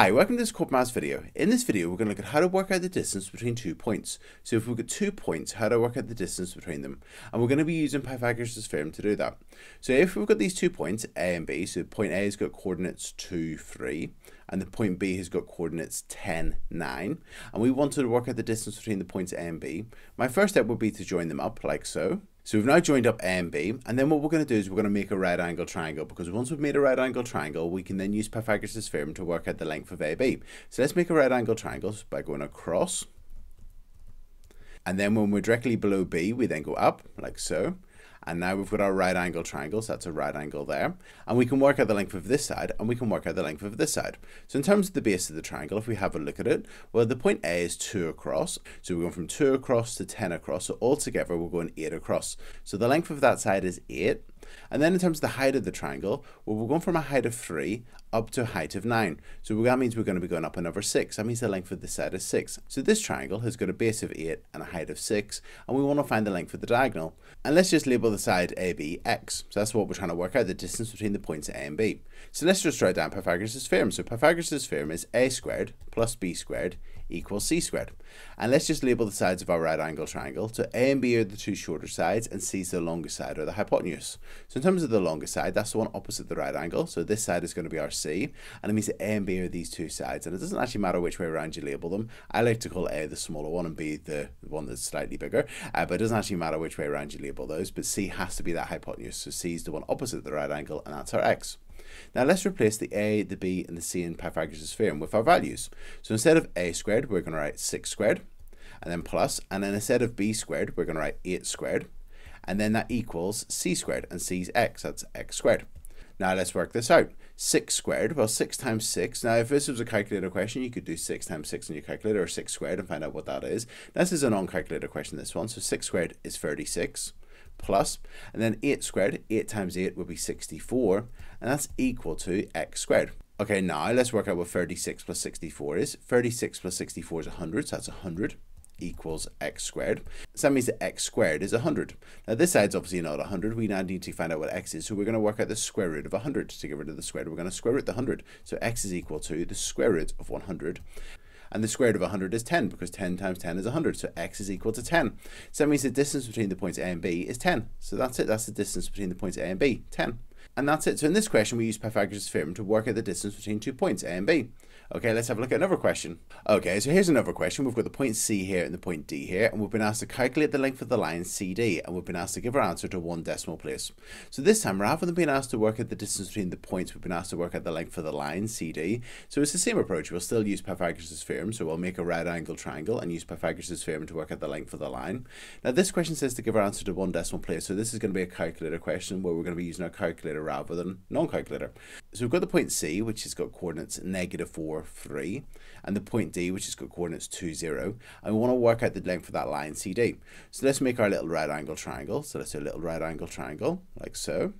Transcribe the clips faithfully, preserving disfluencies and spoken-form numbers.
Hi, welcome to this Corbett Maths video. In this video, we're going to look at how to work out the distance between two points. So if we've got two points, how to work out the distance between them. And we're going to be using Pythagoras' theorem to do that. So if we've got these two points, A and B, so point A has got coordinates two, three, and the point B has got coordinates ten, nine, and we wanted to work out the distance between the points A and B, my first step would be to join them up like so. So we've now joined up A and B, and then what we're going to do is we're going to make a right angle triangle, because once we've made a right angle triangle, we can then use Pythagoras' theorem to work out the length of A B. So let's make a right angle triangle by going across, and then when we're directly below B, we then go up like so. And now we've got our right angle triangles, that's a right angle there. And we can work out the length of this side, and we can work out the length of this side. So in terms of the base of the triangle, if we have a look at it, well, the point A is two across. So we're going from two across to ten across. So altogether, we're going eight across. So the length of that side is eight. And then in terms of the height of the triangle, well, we're going from a height of three up to a height of nine. So that means we're going to be going up another six. That means the length of this side is six. So this triangle has got a base of eight and a height of six, and we want to find the length of the diagonal. And let's just label the side A B x. So that's what we're trying to work out, the distance between the points A and B. So let's just write down Pythagoras' theorem. So Pythagoras' theorem is a squared plus b squared equals c squared. And let's just label the sides of our right angle triangle. So A and B are the two shorter sides, and C is the longest side, or the hypotenuse. So in terms of the longest side, that's the one opposite the right angle. So this side is going to be our C, and it means that A and B are these two sides. And it doesn't actually matter which way around you label them. I like to call A the smaller one and B the one that's slightly bigger, uh, but it doesn't actually matter which way around you label those. But C has to be that hypotenuse. So C is the one opposite the right angle, and that's our x. Now let's replace the a, the b, and the c in Pythagoras' theorem with our values. So instead of a squared, we're going to write six squared, and then plus, and then instead of b squared, we're going to write eight squared, and then that equals c squared, and c's x, that's x squared. Now let's work this out. six squared, well, six times six. Now if this was a calculator question, you could do six times six on your calculator, or six squared, and find out what that is. Now, this is a non-calculator question, this one, so six squared is thirty-six. Plus, and then eight squared, eight times eight would be sixty-four, and that's equal to x squared. Okay, now let's work out what thirty-six plus sixty-four is. thirty-six plus sixty-four is one hundred, so that's one hundred equals x squared. So that means that x squared is one hundred. Now this side's obviously not one hundred, we now need to find out what x is, so we're going to work out the square root of one hundred. To get rid of the square root, we're going to square root the one hundred. So x is equal to the square root of one hundred. And the square root of one hundred is ten, because ten times ten is one hundred, so x is equal to ten. So that means the distance between the points A and B is ten. So that's it, that's the distance between the points A and B, ten. And that's it. So in this question, we use Pythagoras' theorem to work out the distance between two points, A and B. Okay, let's have a look at another question. Okay, so here's another question. We've got the point C here and the point D here, and we've been asked to calculate the length of the line C D, and we've been asked to give our answer to one decimal place. So this time, rather than being asked to work out the distance between the points, we've been asked to work out the length of the line C D. So it's the same approach. We'll still use Pythagoras' theorem, so we'll make a right angle triangle and use Pythagoras' theorem to work out the length of the line. Now this question says to give our answer to one decimal place, so this is going to be a calculator question where we're going to be using our calculator rather than non-calculator. So we've got the point C, which has got coordinates negative four, three, and the point D, which has got coordinates two, zero, and we want to work out the length of that line C D. So let's make our little right angle triangle. So let's do a little right angle triangle like so.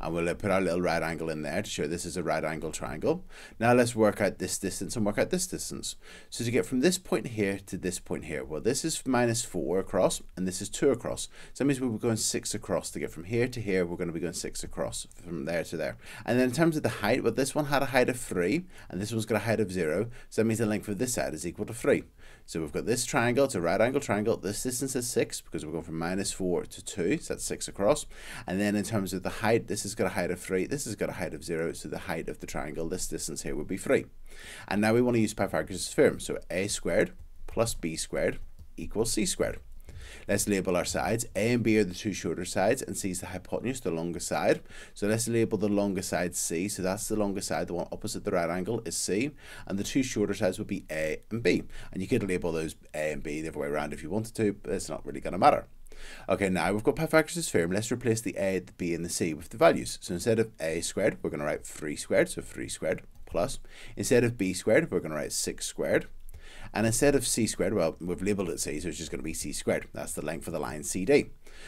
And we'll put our little right angle in there to show this is a right angle triangle. Now let's work out this distance and work out this distance. So to get from this point here to this point here, well, this is minus four across, and this is two across. So that means we're going six across. To get from here to here, we're going to be going six across, from there to there. And then in terms of the height, well, this one had a height of three, and this one's got a height of zero. So that means the length of this side is equal to three. So we've got this triangle, it's a right angle triangle. This distance is six, because we're going from minus four to two, so that's six across. And then in terms of the height, this has got a height of three, this has got a height of zero, so the height of the triangle, this distance here would be three. And now we want to use Pythagoras' theorem, so a squared plus b squared equals c squared. Let's label our sides. A and B are the two shorter sides, and C is the hypotenuse, the longest side. So let's label the longest side C. So that's the longest side, the one opposite the right angle is C, and the two shorter sides would be A and B. And you could label those A and B the other way around if you wanted to, but it's not really going to matter. Okay, now we've got Pythagoras' theorem. Let's replace the A, the B, and the C with the values. So instead of A squared, we're going to write three squared, so three squared plus. Instead of B squared, we're going to write six squared. And instead of C squared, well, we've labelled it C, so it's just going to be C squared. That's the length of the line C D.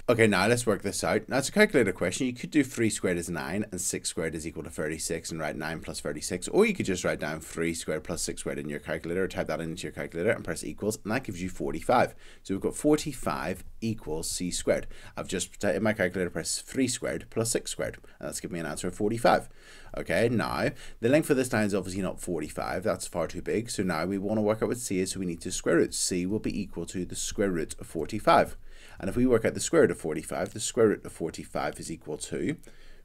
Okay, now let's work this out. Now it's a calculator question. You could do three squared is nine and six squared is equal to thirty-six and write nine plus thirty-six, or you could just write down three squared plus six squared in your calculator, type that into your calculator and press equals, and that gives you forty-five. So we've got forty-five equals c squared. I've just, in my calculator, pressed three squared plus six squared, and that's given me an answer of forty-five. Okay, now the length of this line is obviously not forty-five, that's far too big, so now we want to work out what c is, so we need to square root. C will be equal to the square root of forty-five. And if we work out the square root of forty-five, the square root of forty-five is equal to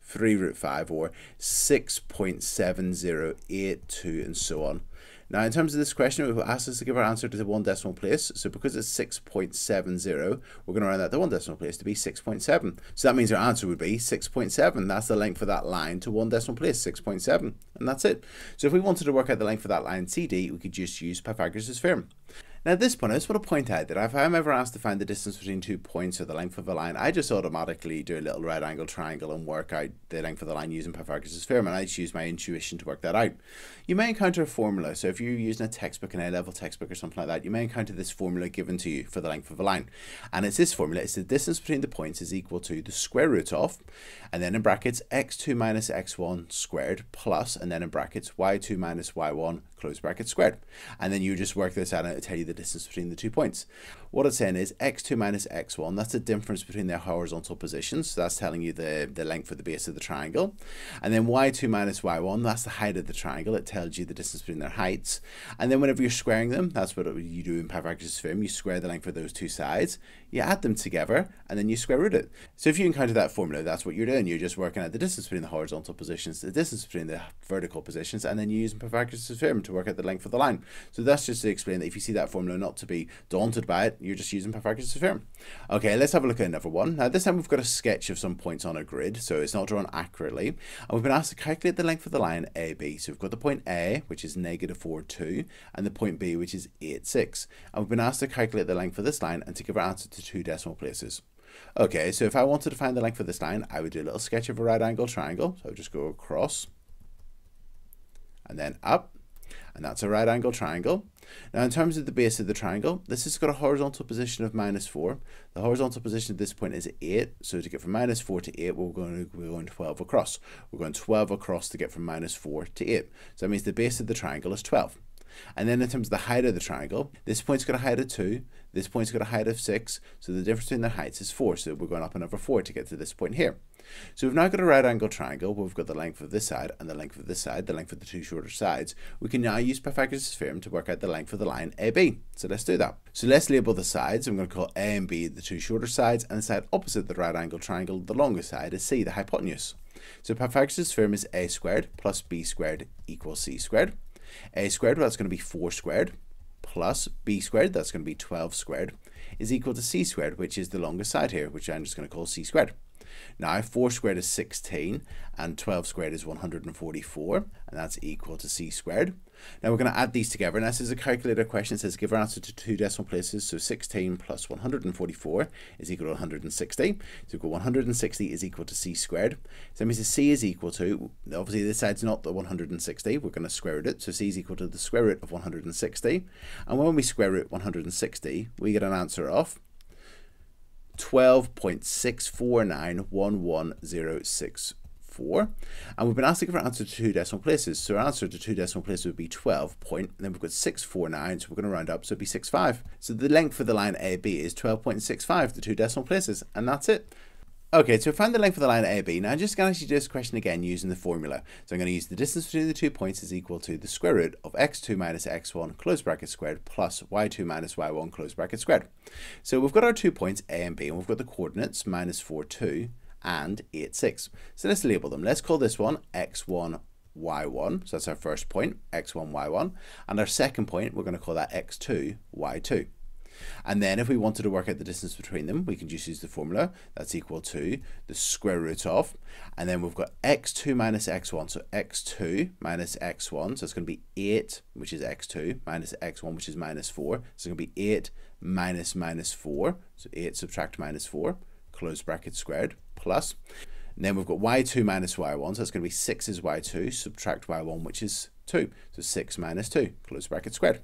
three root five, or six point seven zero eight two, and so on. Now, in terms of this question, we've asked us to give our answer to the one decimal place. So because it's six point seven zero, we're going to round that the one decimal place to be six point seven. So that means our answer would be six point seven. That's the length of that line to one decimal place, six point seven. And that's it. So if we wanted to work out the length of that line C D, we could just use Pythagoras' theorem. Now at this point, I just want to point out that if I'm ever asked to find the distance between two points or the length of a line, I just automatically do a little right angle triangle and work out the length of the line using Pythagoras' theorem, and I just use my intuition to work that out. You may encounter a formula, so if you're using a textbook, an A-level textbook or something like that, you may encounter this formula given to you for the length of a line. And it's this formula, it's the distance between the points is equal to the square root of, and then in brackets, x two minus x one squared plus, and then in brackets, y two minus y one, close bracket squared. And then you just work this out and it'll tell you the distance between the two points. What it's saying is x two minus x one, that's the difference between their horizontal positions, so that's telling you the, the length of the base of the triangle. And then y two minus y one, that's the height of the triangle, it tells you the distance between their heights. And then whenever you're squaring them, that's what it, you do in Pythagoras' theorem, you square the length of those two sides, you add them together, and then you square root it. So if you encounter that formula, that's what you're doing, you're just working out the distance between the horizontal positions, the distance between the vertical positions, and then you're using Pythagoras' theorem to work out the length of the line. So that's just to explain that if you see that formula, not to be daunted by it, you're just using Pythagoras' theorem. Okay, let's have a look at another one. Now this time we've got a sketch of some points on a grid, so it's not drawn accurately, and we've been asked to calculate the length of the line A B. So we've got the point A, which is negative four, two, and the point B, which is eight, six, and we've been asked to calculate the length of this line and to give our answer to two decimal places. Okay, so if I wanted to find the length of this line, I would do a little sketch of a right angle triangle, so I'll just go across and then up, and that's a right angle triangle. Now in terms of the base of the triangle, this has got a horizontal position of minus four. The horizontal position at this point is eight, so to get from minus four to eight, we're going, to, we're going twelve across. We're going twelve across to get from minus four to eight. So that means the base of the triangle is twelve. And then in terms of the height of the triangle, this point's got a height of two, this point's got a height of six, so the difference between their heights is four, so we're going up another four to get to this point here. So we've now got a right angle triangle where we've got the length of this side and the length of this side, the length of the two shorter sides. We can now use Pythagoras' theorem to work out the length of the line A B. So let's do that. So let's label the sides. I'm going to call A and B the two shorter sides, and the side opposite the right angle triangle, the longer side, is C, the hypotenuse. So Pythagoras' theorem is A squared plus B squared equals C squared. A squared, well, that's going to be four squared, plus B squared, that's going to be twelve squared, is equal to C squared, which is the longest side here, which I'm just going to call C squared. Now four squared is sixteen, and twelve squared is one hundred forty-four, and that's equal to C squared. Now we're going to add these together, and this is a calculator question. It says give our answer to two decimal places, so sixteen plus one hundred forty-four is equal to one hundred sixty. So one hundred sixty is equal to C squared. So that means that C is equal to, obviously this side's not the one hundred sixty, we're going to square root it, so C is equal to the square root of one hundred sixty. And when we square root one hundred sixty, we get an answer of twelve point six four nine one one zero six four, and we've been asked to give our answer to two decimal places, so our answer to two decimal places would be twelve point, and then we've got six four nine, so we're going to round up, so it'd be six five. So the length for the line A B is twelve point six five, the two decimal places, and that's it. Okay, so find the length of the line A B. Now I'm just going to actually do this question again using the formula. So I'm going to use the distance between the two points is equal to the square root of x two minus x one, close bracket squared, plus y two minus y one, close bracket squared. So we've got our two points A and B, and we've got the coordinates minus four, two and eight, six. So let's label them. Let's call this one x one, y one. So that's our first point, x one, y one. And our second point, we're going to call that x two, y two. And then if we wanted to work out the distance between them, we can just use the formula. That's equal to the square root of, and then we've got x two minus x one, so x two minus x one, so it's going to be eight, which is x two, minus x one, which is minus four, so it's going to be eight minus minus four, so eight subtract minus four, close bracket squared, plus, and then we've got y two minus y one, so it's going to be six is y two, subtract y one, which is two, so six minus two, close bracket squared.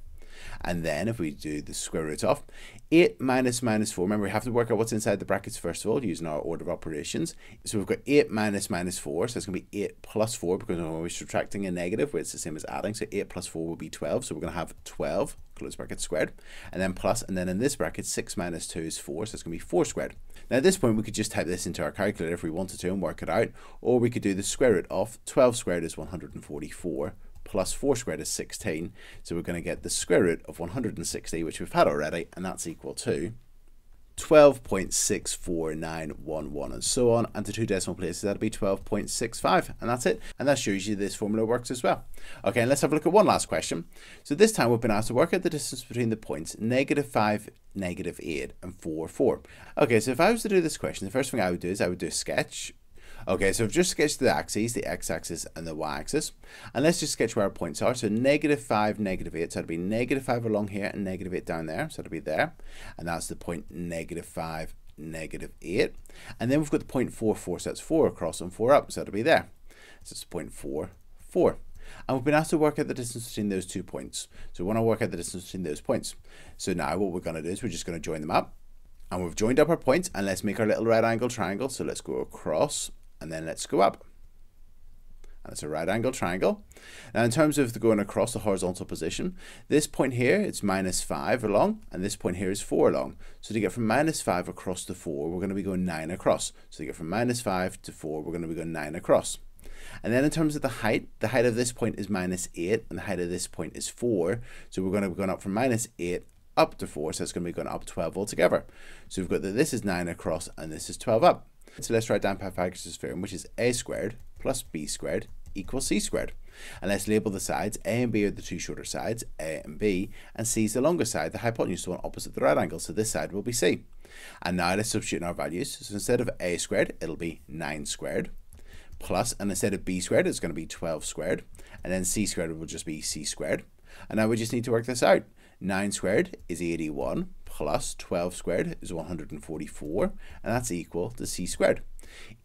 And then if we do the square root of eight minus minus four, remember we have to work out what's inside the brackets first of all using our order of operations. So we've got eight minus minus four, so it's going to be eight plus four because we're always subtracting a negative where it's the same as adding. So eight plus four will be twelve, so we're going to have twelve, close bracket, squared, and then plus, and then in this bracket six minus two is four, so it's going to be four squared. Now at this point we could just type this into our calculator if we wanted to and work it out, or we could do the square root of twelve squared is one hundred forty-four plus four squared is sixteen, so we're going to get the square root of one hundred sixty, which we've had already, and that's equal to twelve point six four nine one one, and so on, and to two decimal places that'll be twelve point six five, and that's it. And that shows you this formula works as well. Okay, and let's have a look at one last question. So this time we've been asked to work out the distance between the points negative five, negative eight, and four, four. Okay, so if I was to do this question, the first thing I would do is I would do a sketch. Okay, so I've just sketched the axes, the x-axis and the y-axis, and let's just sketch where our points are. So negative five, negative eight, so it'll be negative five along here and negative eight down there, so it'll be there, and that's the point negative five, negative eight. And then we've got the point four, four, so that's four across and four up, so it'll be there, so it's point four, four. And we've been asked to work out the distance between those two points, so we want to work out the distance between those points. So now what we're going to do is we're just going to join them up, and we've joined up our points, and let's make our little right angle triangle. So let's go across and then let's go up, and it's a right angle triangle. Now in terms of the going across the horizontal position, this point here, it's minus five along, and this point here is four along. So to get from minus five across to four, we're going to be going nine across. So to get from minus five to four, we're going to be going nine across. And then in terms of the height, the height of this point is minus eight, and the height of this point is four. So we're going to be going up from minus eight up to four, so it's going to be going up twelve altogether. So we've got that this is nine across and this is twelve up. So let's write down Pythagoras' theorem, which is a squared plus b squared equals c squared. And let's label the sides. A and b are the two shorter sides, a and b, and c is the longer side, the hypotenuse, the one opposite the right angle, so this side will be c. And now let's substitute in our values. So instead of a squared, it'll be nine squared, plus, and instead of b squared, it's going to be twelve squared, and then c squared will just be c squared. And now we just need to work this out. nine squared is eighty-one, plus twelve squared is one hundred forty-four, and that's equal to c squared.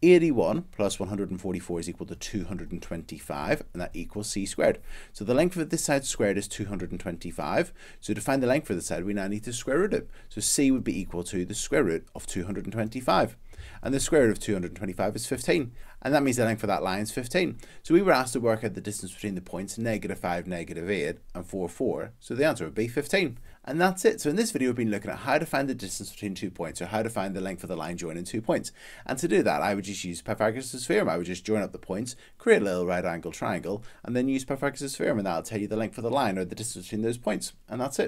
eighty-one plus one hundred forty-four is equal to two hundred twenty-five, and that equals c squared. So the length of this side squared is two hundred twenty-five, so to find the length of the side we now need to square root it. So c would be equal to the square root of two hundred twenty-five, and the square root of two hundred twenty-five is fifteen, and that means the length of that line is fifteen. So we were asked to work out the distance between the points negative five, negative eight, and four, four, so the answer would be fifteen. And that's it. So in this video we've been looking at how to find the distance between two points, or how to find the length of the line joining two points. And to do that I would just use Pythagoras' theorem. I would just join up the points, create a little right angle triangle, and then use Pythagoras' theorem, and that'll tell you the length of the line or the distance between those points. And that's it.